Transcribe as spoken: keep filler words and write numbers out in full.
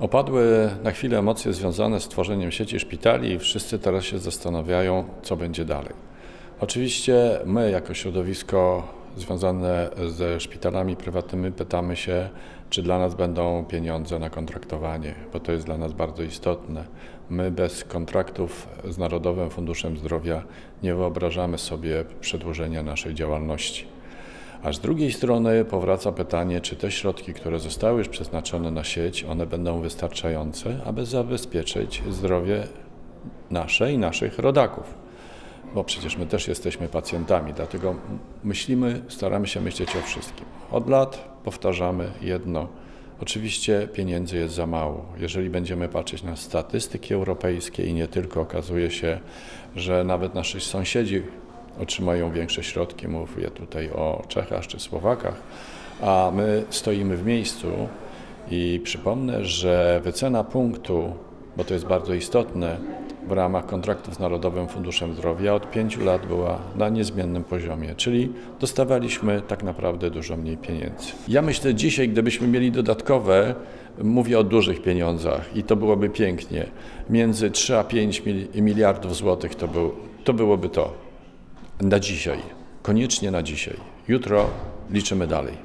Opadły na chwilę emocje związane z tworzeniem sieci szpitali i wszyscy teraz się zastanawiają, co będzie dalej. Oczywiście my, jako środowisko związane ze szpitalami prywatnymi, pytamy się, czy dla nas będą pieniądze na kontraktowanie, bo to jest dla nas bardzo istotne. My bez kontraktów z Narodowym Funduszem Zdrowia nie wyobrażamy sobie przedłużenia naszej działalności. A z drugiej strony powraca pytanie, czy te środki, które zostały już przeznaczone na sieć, one będą wystarczające, aby zabezpieczyć zdrowie nasze i naszych rodaków. Bo przecież my też jesteśmy pacjentami, dlatego myślimy, staramy się myśleć o wszystkim. Od lat powtarzamy jedno. Oczywiście pieniędzy jest za mało. Jeżeli będziemy patrzeć na statystyki europejskie i nie tylko, okazuje się, że nawet nasi sąsiedzi otrzymają większe środki, mówię tutaj o Czechach czy Słowakach, a my stoimy w miejscu i przypomnę, że wycena punktu, bo to jest bardzo istotne, w ramach kontraktów z Narodowym Funduszem Zdrowia od pięciu lat była na niezmiennym poziomie, czyli dostawaliśmy tak naprawdę dużo mniej pieniędzy. Ja myślę, że dzisiaj, gdybyśmy mieli dodatkowe, mówię o dużych pieniądzach i to byłoby pięknie, między trzy a pięć miliardów złotych to, był, to byłoby to. Na dzisiaj, koniecznie na dzisiaj. Jutro liczymy dalej.